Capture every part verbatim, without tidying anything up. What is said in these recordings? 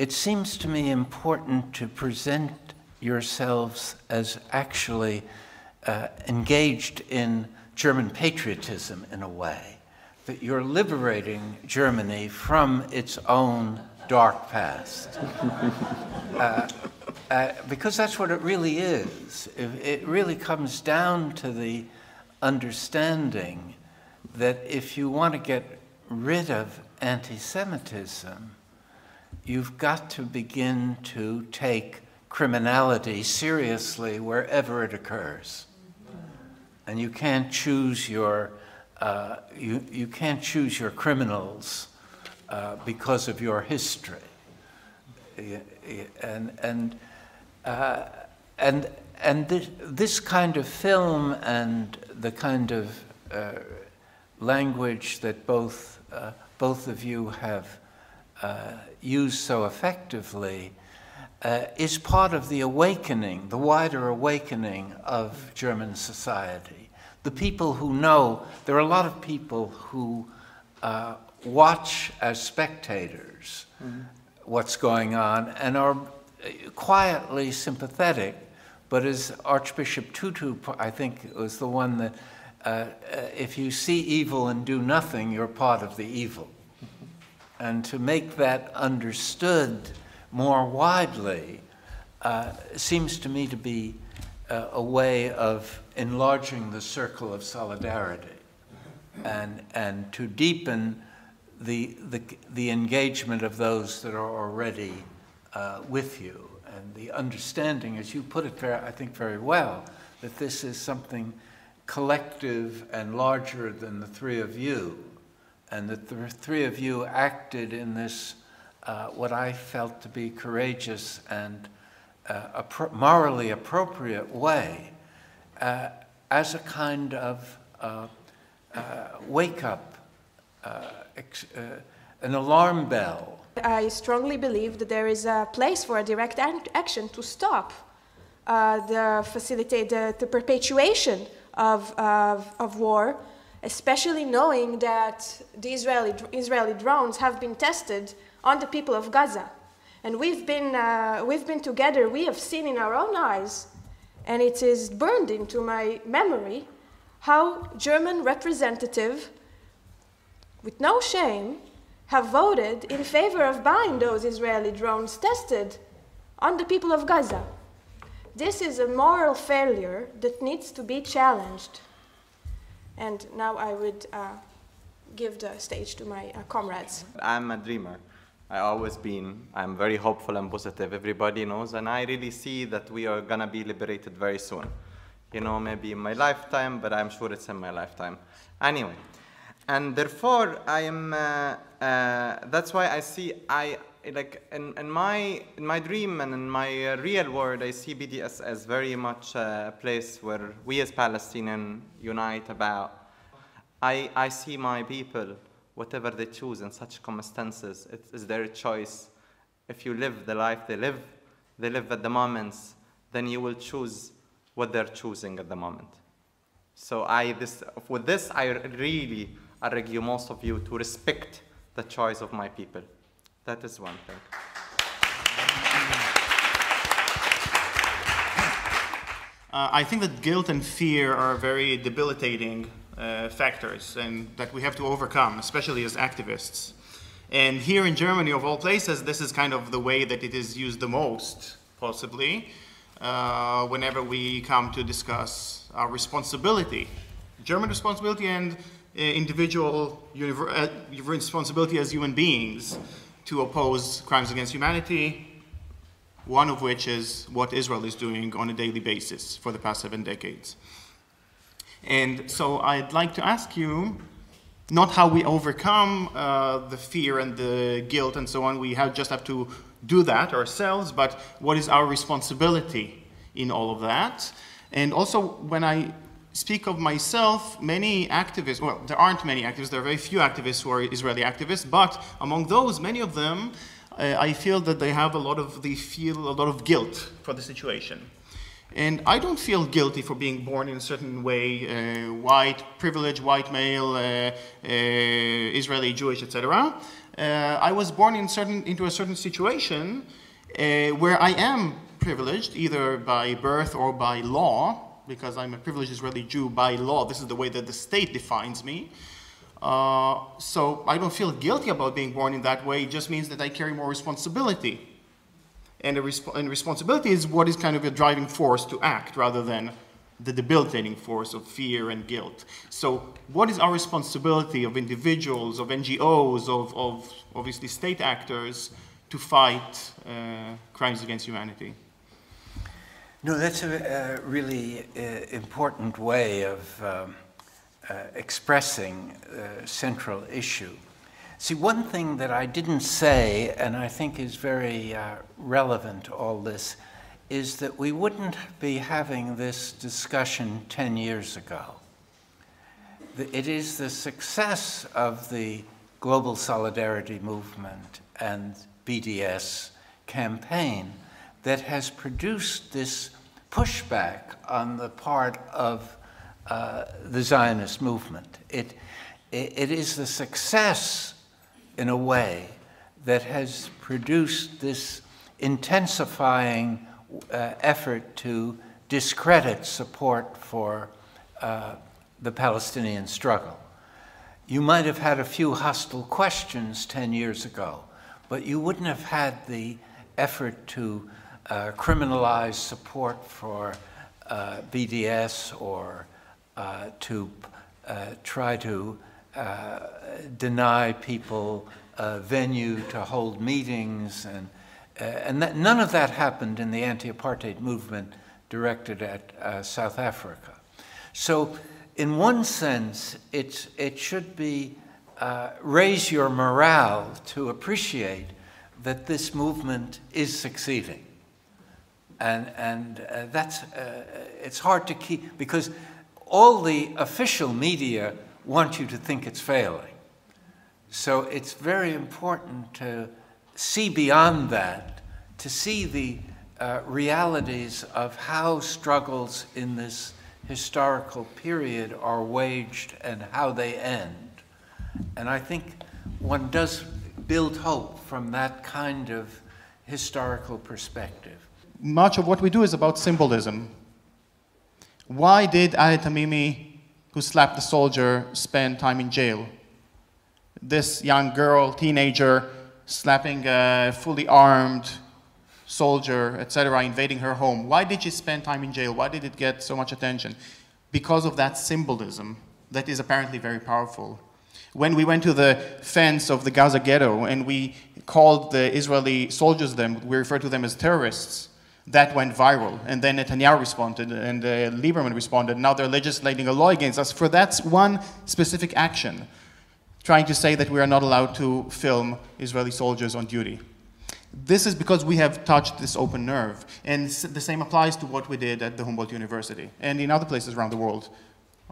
it seems to me important to present yourselves as actually uh, engaged in German patriotism in a way, that you're liberating Germany from its own dark past. uh, uh, because that's what it really is. It, it really comes down to the understanding that if you want to get rid of anti-Semitism, you've got to begin to take criminality seriously wherever it occurs. And you can't choose your, uh, you, you can't choose your criminals uh, because of your history. And, and, uh, and, and this, this kind of film and the kind of uh, language that both, uh, both of you have uh, used so effectively Uh, is part of the awakening, the wider awakening of German society. The people who know, there are a lot of people who uh, watch as spectators mm-hmm. what's going on and are quietly sympathetic, but as Archbishop Tutu, I think, was the one that uh, if you see evil and do nothing, you're part of the evil. And to make that understood more widely uh, seems to me to be uh, a way of enlarging the circle of solidarity and, and to deepen the, the, the engagement of those that are already uh, with you and the understanding, as you put it, very, I think, very well, that this is something collective and larger than the three of you, and that the three of you acted in this Uh, what I felt to be courageous and uh, appro morally appropriate way uh, as a kind of uh, uh, wake-up, uh, uh, an alarm bell. I strongly believe that there is a place for a direct action to stop uh, the, facilitate the, the perpetuation of, of, of war, especially knowing that the Israeli, Israeli drones have been tested on the people of Gaza. And we've been, uh, we've been together, we have seen in our own eyes, and it is burned into my memory, how German representatives, with no shame, have voted in favor of buying those Israeli drones tested on the people of Gaza. This is a moral failure that needs to be challenged. And now I would uh, give the stage to my uh, comrades. I'm a dreamer. I've always been. I'm very hopeful and positive, everybody knows, and I really see that we are gonna be liberated very soon. You know, maybe in my lifetime, but I'm sure it's in my lifetime. Anyway, and therefore I am, uh, uh, that's why I see, I, like, in, in, my, in my dream and in my uh, real world, I see B D S as very much a place where we as Palestinians unite about. I, I see my people, whatever they choose in such circumstances, it is their choice. If you live the life they live, they live at the moments, then you will choose what they're choosing at the moment. So I, this, with this, I really argue most of you to respect the choice of my people. That is one thing. Uh, I think that guilt and fear are very debilitating Uh, factors and that we have to overcome, especially as activists. And here in Germany, of all places, this is kind of the way that it is used the most, possibly, uh, whenever we come to discuss our responsibility, German responsibility and uh, individual uh, responsibility as human beings to oppose crimes against humanity, one of which is what Israel is doing on a daily basis for the past seven decades. And so I'd like to ask you, not how we overcome uh, the fear and the guilt and so on, we have just have to do that ourselves, but what is our responsibility in all of that? And also, when I speak of myself, many activists, well, there aren't many activists, there are very few activists who are Israeli activists, but among those, many of them, uh, I feel that they have a lot of, they feel a lot of guilt for the situation. And I don't feel guilty for being born in a certain way, uh, white, privileged, white male, uh, uh, Israeli, Jewish, et cetera. uh, I was born in certain, into a certain situation uh, where I am privileged, either by birth or by law, because I'm a privileged Israeli Jew by law. This is the way that the state defines me. Uh, so I don't feel guilty about being born in that way. It just means that I carry more responsibility. And, a resp and responsibility is what is kind of a driving force to act, rather than the debilitating force of fear and guilt. So what is our responsibility of individuals, of N G Os, of, of obviously state actors to fight uh, crimes against humanity? No, that's a, a really uh, important way of um, uh, expressing a central issue. See, one thing that I didn't say, and I think is very uh, relevant to all this, is that we wouldn't be having this discussion ten years ago. It is the success of the global solidarity movement and B D S campaign that has produced this pushback on the part of uh, the Zionist movement. It, it is the success, in a way, that has produced this intensifying uh, effort to discredit support for uh, the Palestinian struggle. You might have had a few hostile questions ten years ago, but you wouldn't have had the effort to Uh, criminalize support for uh, B D S, or uh, to uh, try to uh, deny people a venue to hold meetings. And, uh, and that, none of that happened in the anti-apartheid movement directed at uh, South Africa. So in one sense, it's, it should be uh, raise your morale to appreciate that this movement is succeeding. And, and uh, that's, uh, it's hard to keep, because all the official media want you to think it's failing. So it's very important to see beyond that, to see the uh, realities of how struggles in this historical period are waged and how they end. And I think one does build hope from that kind of historical perspective. Much of what we do is about symbolism. Why did Ahed Tamimi, who slapped the soldier, spend time in jail? This young girl, teenager, slapping a fully armed soldier, et cetera, invading her home. Why did she spend time in jail? Why did it get so much attention? Because of that symbolism that is apparently very powerful. When we went to the fence of the Gaza ghetto and we called the Israeli soldiers them, we referred to them as terrorists. That went viral, and then Netanyahu responded, and uh, Lieberman responded. Now they're legislating a law against us for that one specific action, trying to say that we are not allowed to film Israeli soldiers on duty. This is because we have touched this open nerve, and the same applies to what we did at the Humboldt University and in other places around the world,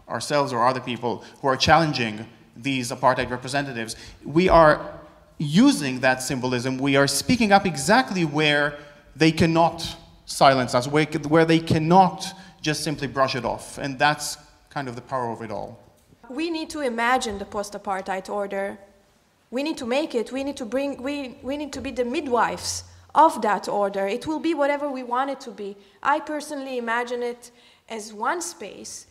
ourselves or other people who are challenging these apartheid representatives. We are using that symbolism. We are speaking up exactly where they cannot silence us, where, where they cannot just simply brush it off. And that's kind of the power of it all. We need to imagine the post-apartheid order. We need to make it. We need to bring, we, we need to be the midwives of that order. It will be whatever we want it to be. I personally imagine it as one space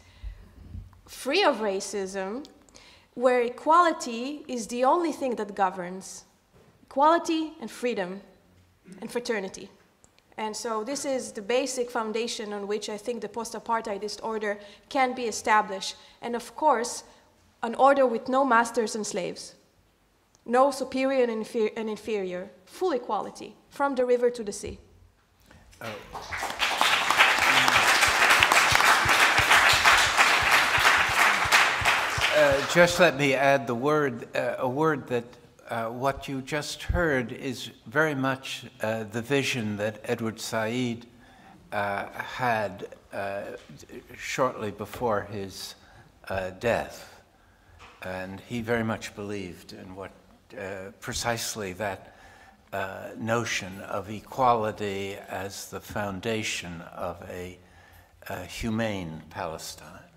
free of racism, where equality is the only thing that governs. Equality and freedom and fraternity. And so this is the basic foundation on which I think the post-apartheidist order can be established. And of course, an order with no masters and slaves, no superior and, infer and inferior, full equality from the river to the sea. Oh. Uh, just let me add the word, uh, a word that uh, what you just heard is very much uh, the vision that Edward Said uh, had uh, shortly before his uh, death. And he very much believed in what uh, precisely that uh, notion of equality as the foundation of a, a humane Palestine.